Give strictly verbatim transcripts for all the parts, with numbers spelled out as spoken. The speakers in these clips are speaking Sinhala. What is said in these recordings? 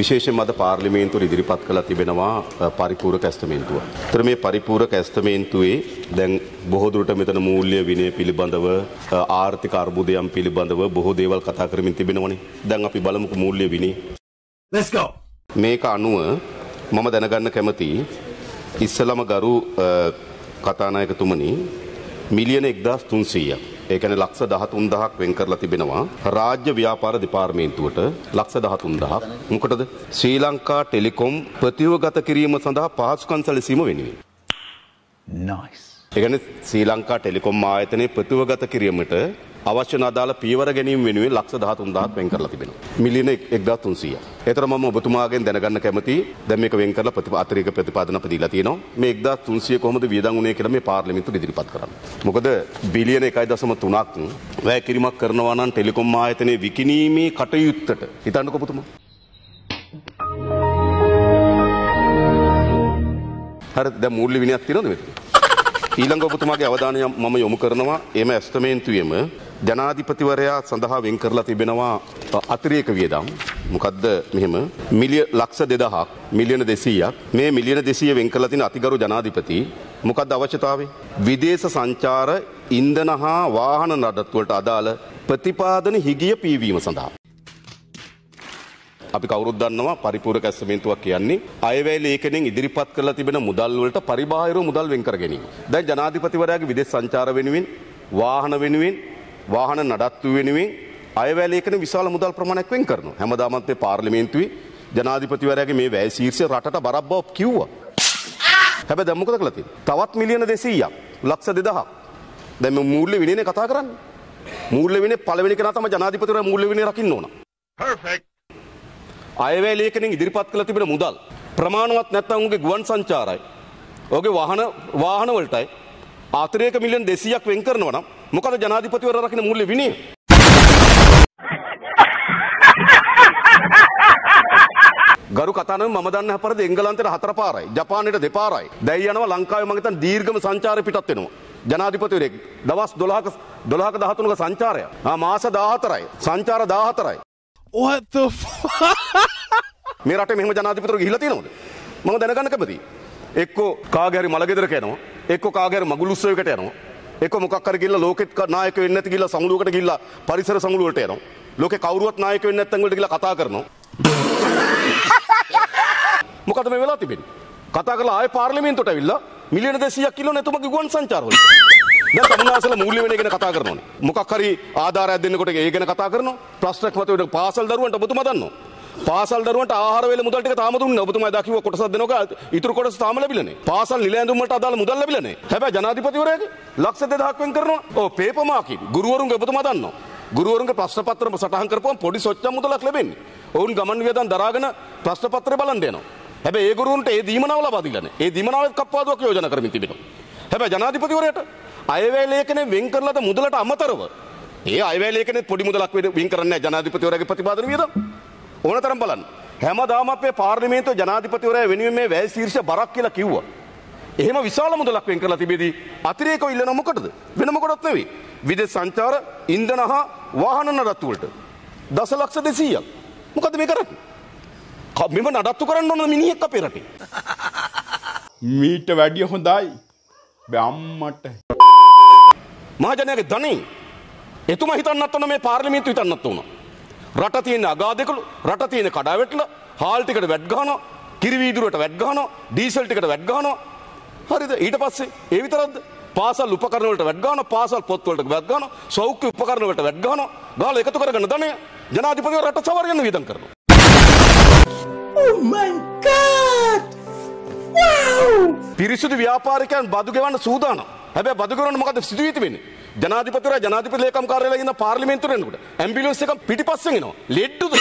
විශේෂයෙන්ම අද පාර්ලිමේන්තුව ඉදිරිපත් කළා තිබෙනවා පරිපූර්ණ ඇස්තමේන්තුව. ඒතර මේ පරිපූර්ණ ඇස්තමේන්තුවේ දැන් බොහෝ දුරට මෙතන මූල්‍ය විනය පිළිබඳව ආර්ථික අර්බුදයන් පිළිබඳව බොහෝ දේවල් කතා කරමින් තිබෙනවනේ. දැන් අපි බලමුකෝ මූල්‍ය විනය. Let's go. මේක අනුව මම දැනගන්න කැමතියි ඉස්සලම ගරු කතානායකතුමනි මිලියන එක්දාස් තුන්සීයක් ඒ කියන්නේ ලක්ෂ දහතුන් දහසක් වෙන් කරලා තිබෙනවා රාජ්‍ය ව්‍යාපාර දෙපාර්තමේන්තුවට ලක්ෂ දහතුන් දහසක් මොකටද ශ්‍රී ලංකා ටෙලිකොම් ප්‍රතිවගත කිරීම සඳහා පහසුකම් සැලසීම වෙනුවෙන් නයිස් ඒ කියන්නේ ශ්‍රී ලංකා ටෙලිකොම් ආයතනයේ ප්‍රතිවගත කිරීමට අවශ්‍ය නදාල පියවර ගැනීම වෙනුවෙන් ලක්ෂ දහතුන් දහසක් වෙන් කරලා තිබෙනවා මිලියන එක්දාස් තුන්සීයක් ඒතර මම ඔබතුමාගෙන් දැනගන්න කැමතියි දැන් මේක වෙන් කරලා ප්‍රතිපාතරික ප්‍රතිපාදන අපි දීලා තියෙනවා මේ එක්දාස් තුන්සීය කොහොමද වියදම් වුණේ කියලා මේ පාර්ලිමේන්තුවට ඉදිරිපත් කරන්න මොකද බිලියන එකයි දශම තුනක් වැය කිරීමක් කරනවා නම් ටෙලිකොම් ආයතනයේ විකිණීමේ කටයුත්තට හිතන්නකෝ ඔබතුමා හරිද දැන් මූල්‍ය විනයක් තියෙනවද මේක ඊළඟ ඔබතුමාගේ අවධානය මම යොමු කරනවා එම ඇස්තමේන්තුවේම ජනාධිපතිවරයා සඳහා වෙන් කරලා තිබෙනවා අතිරේක වියදම් මොකද්ද මෙහෙම මිලියන ලක්ෂ දෙදහසක් මිලියන දෙසීයක් මේ මිලියන දෙසීය වෙන් කරලා තියෙන අතිගරු ජනාධිපති මොකද්ද අවශ්‍යතාවය විදේශ සංචාර ඉන්ධන හා වාහන නඩත්තුවලට අදාළ ප්‍රතිපාදන හිගිය පීවීම සඳහා අපි කවුරුත් දන්නවා පරිපූර්ණ ඇස්තමේන්තුවක් කියන්නේ අයවැය ලේඛනෙන් ඉදිරිපත් කරලා තිබෙන මුදල් වලට පරිබාහිරව මුදල් වෙන් කර ගැනීම. දැන් ජනාධිපතිවරයාගේ විදේශ සංචාර වෙනුවෙන් වාහන වෙනුවෙන් වාහන නඩත්තු වෙනුවෙන් අයවැය ලේඛන විශාල මුදල් ප්‍රමාණයක් වෙන් කරනවා. හැමදාමත් මේ පාර්ලිමේන්තුවේ ජනාධිපතිවරයාගේ මේ වැය ශීර්ෂය රටට බරබ්බව කිව්වා. හැබැයි දැන් මොකද කරලා තියෙන්නේ? තවත් මිලියන දෙසීයක් ලක්ෂ දෙදහසක්. දැන් මේ මූල්‍ය විනයනේ කතා කරන්නේ. මූල්‍ය විනය පළවෙනි කෙනා තමයි ජනාධිපතිවරයා මූල්‍ය විනය රකින්න ඕන. Perfect. අයවැය ලේඛනෙන් ඉදිරිපත් කළ තිබෙන මුදල් ප්‍රමාණවත් නැත්නම් උගේ ගුවන් සංචාරයි ඔහුගේ වාහන වාහන වලටයි අතිරේක මිලියන දෙසීයක් වෙන් කරනවා නම් මොකද ජනාධිපතිවරයා රකින්න මූල්‍ය විනය ගරු කතානම මම දන්න හැපරද එංගලන්තයට හතර පාරයි ජපානයට දෙපාරයි දැන් යනවා ලංකාවේ මම හිතන්නේ දීර්ඝම සංචාරය පිටත් වෙනවා ජනාධිපතිවරයෙක් දවස් දොළහක දොළහක දහතුනක සංචාරය ආ මාස දාහතරයි සංචාර දාහතරයි What the fuck මේ රටේ මෙහෙම ජනාධිපතිවරු ගිහිලා තියෙනවද මම දැනගන්න කැමතියි එක්කෝ කාගේ හරි මලගෙදරක යනවා එක්කෝ කාගේ හරි මගුලුස්සුවයකට යනවා එක්කෝ මොකක් හරි ගිහිල්ලා ලෝකෙත් නායක වෙන්නේ නැති ගිහිල්ලා සමුළුවකට ගිහිල්ලා පරිසර සමුළු වලට යනවා ලෝකේ කවුරුවත් නායක වෙන්නේ නැත්නම් වලට ගිහිල්ලා කතා කරනවා මොකද මේ වෙලා තිබෙන්නේ කතා කරලා ආයේ පාර්ලිමේන්තුවට ඇවිල්ලා මිලියන දෙසීයක් කිලෝනේ එතුමගේ ගුවන් සංචාර වලට Dan tamunasala muli wene gena kata karno muka kari adara dene kote ge gena kata karno plastik matu wene pasal daruan tabutu madanno pasal daruan ta ahar wele mudal tika tamu tunna butu ma daki wo kota sad denoga itur kota sad amala bilane pasal nilai endu mata dal mudal bilane heba janadipati wurege laksa de dak wen karno o pepa maki guru warunga butu madanno guru warunga prashna patra satahan karpon podi sochcha mudalak lebenne oun gaman wedan daragena prashna patra balan deno heba e guru unta e dimanawa laba dilane e dimanawa kappaduwak yojana karamin tibeno heba janadipati wureta අයවැය ලේඛනේ වෙන් කරලාද මුදලට අමතරව ඒ අයවැය ලේඛනේ පොඩි මුදලක් වෙන් කරන්නේ නැහැ ජනාධිපතිවරයාගේ ප්‍රතිපාදන වියදම් ඕනතරම් බලන්න හැමදාම අපේ පාර්ලිමේන්තුව ජනාධිපතිවරයා වෙනුවෙන් මේ වැය ශීර්ෂ බරක් කියලා කිව්වා එහෙම විශාල මුදලක් වෙන් කරලා තිබෙදී අතිරේකව ඉල්ලන මොකටද වෙන මොකටවත් නෙවෙයි විදේශ සංචාර ඉන්ධන හා වාහන නඩත්තු වලට දස ලක්ෂ දෙසීයක් මොකද මේ කරන්නේ මෙව නඩත්තු කරන්න ඕන මිනිහෙක් අපේ රටේ මීට වැඩිය හොඳයි බෑ අම්මට මහජනයාගේ ධනෙ එතුමා හිතන්නත් ඕන මේ පාර්ලිමේන්තුව හිතන්නත් ඕන රට තියෙන අගාධකලු රට තියෙන කඩාවැටල හාල් ටිකට වැට් ගහනවා කිරි වීදුරුවට වැට් ගහනවා ඩීසල් ටිකට වැට් ගහනවා හරිද ඊට පස්සේ ඒ විතරක්ද පාසල් උපකරණ වලට වැට් ගහනවා පාසල් පොත් වලට වැට් ගහනවා සෞඛ්‍ය උපකරණ වලට වැට් ගහනවා ගාලා එකතු කරගන්න ධනෙ ජනාධිපතිවරයා රට සවරන්න වියදම් කරනවා Oh my God Wow පිරිසුදු ව්‍යාපාරිකයන් බදු ගෙවන්න සූදානම් හැබැයි බදු කරන මොකද සිදුවී තිබෙන්නේ ජනාධිපතිවරයා ජනාධිපති ලේකම් කාර්යාලයේ ඉන්න පාර්ලිමේන්තුවට එනකොට ඇම්බියුලන්ස් එකක් පිටිපස්සෙන් එනවා ලෙඩ්ඩුද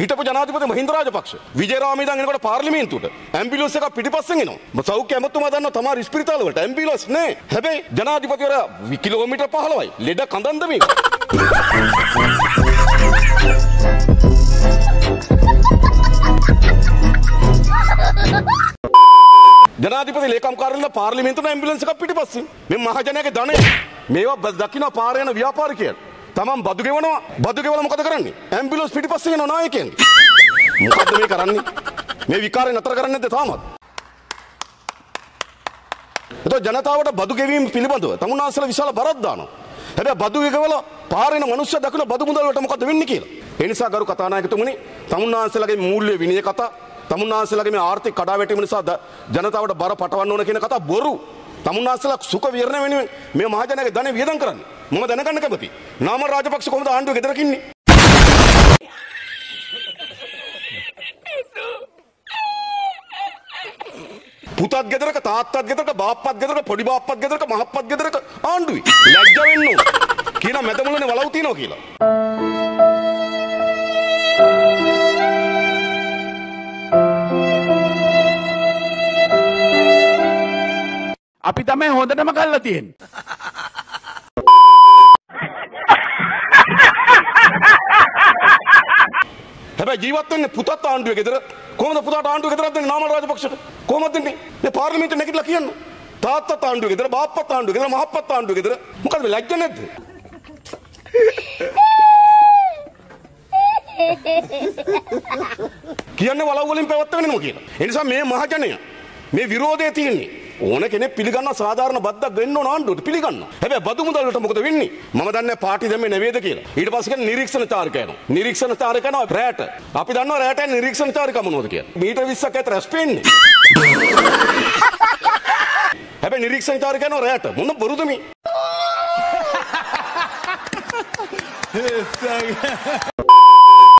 හිටපු ජනාධිපති මහින්ද රාජපක්ෂ විජේරාම ඉඳන් එනකොට පාර්ලිමේන්තුවට ඇම්බියුලන්ස් එකක් පිටිපස්සෙන් එනවා සෞඛ්‍ය ඇමතුමා දන්නවා තමයි ස්පිරිතාල වලට ඇම්බියුලන්ස් නෑ හැබැයි ජනාධිපතිවරයා කිලෝමීටර් පහළොවයි ලෙඩ කඳන්ද මේ ජනාධිපති ලේකම් කාර්යාලයේ පාර්ලිමේන්තුවට ඇම්බියුලන්ස් එකක් පිටිපස්සේ මේ මහජනයාගේ ධනය මේවා දකින්න පාර යන ව්‍යාපාරිකයන් Tamam badugewana badugewana mokada karanne ambulance පිටිපස්සෙන් යන නායකයන් මොකද්ද මේ කරන්නේ මේ විකාරය නතර කරන්නේ නැද්ද තාමත් එතකොට ජනතාවට බදු ගෙවීම පිළිබඳව තමුන්නාසල විශාල බරක් දානවා හැබැයි බදු ගෙවල පාරේන මිනිස්සු දකුණ බදු මුදල් වලට මොකද වෙන්නේ කියලා ඒ නිසා ගරු කතානායකතුමනි තමුන්නාසලගේ මූල්‍ය විනය කතා තමුන්නාසලගේ මේ ආර්ථික කඩාවැටීම නිසා ජනතාවට බර පටවන්න ඕන කියන කතා බොරු තමුන්නාසලක් සුඛ විහරණය වෙනුවෙන් මේ මහජනයාගේ ධනෙ වියදම් කරන්නේ මම දැනගන්න කැමති. නාම රාජපක්ෂ කොහොමද ආණ්ඩුව ගෙදරක ඉන්නේ? පුතත් ගෙදරක තාත්තත් ගෙදරක බාප්පත් ගෙදරක පොඩි බාප්පත් ගෙදරක මහප්පත් ගෙදරක ආණ්ඩුවේ. ලැජ්ජ වෙන්න ඕන. කියන මැද මුලනේ වලව් තියනවා කියලා. අපි තමයි හොඳටම කරලා තියෙන්නේ. හැබැයි ජීවත් වෙන්නේ පුතත් ආණ්ඩුවේ ගෙදර කොහොමද පුතාට ආණ්ඩුවේ ගෙදරක් දෙන්නේ නාමල් රාජපක්ෂට කොහොමද දෙන්නේ මේ පාර්ලිමේන්තුවේ නැගිටලා කියන්න තාත්තා ආණ්ඩුවේ ගෙදර බාප්පා ආණ්ඩුවේ ගෙදර මහප්පා ආණ්ඩුවේ ගෙදර මොකද මේ ලැජ්ජ නැද්ද කියන්නේ වලව් වලින් පැවැත්වෙන්නේ නෝ කියලා ඒ නිසා මේ මහජනය මේ විරෝධය තියෙන්නේ ඕන කෙනෙක් පිළිගන්න සාධාරණ බද්දක් වෙන්න ඕන ආණ්ඩුවට පිළිගන්න. හැබැයි බදු මුදල් වලට මොකද වෙන්නේ? මම දන්නේ පාටි දෙමේ නෙවෙයිද කියලා. ඊට පස්සේ කියන්නේ නිරීක්ෂණ තාරකයන. නිරීක්ෂණ තාරකයන රැට. අපි දන්නවා රැට නිරීක්ෂණ තාරකම මොනවද කියලා. මීටර් විස්සක් ඇත රැස් පෙන්නේ. හැබැයි නිරීක්ෂණ තාරකයන රැට මොන බොරුද මේ?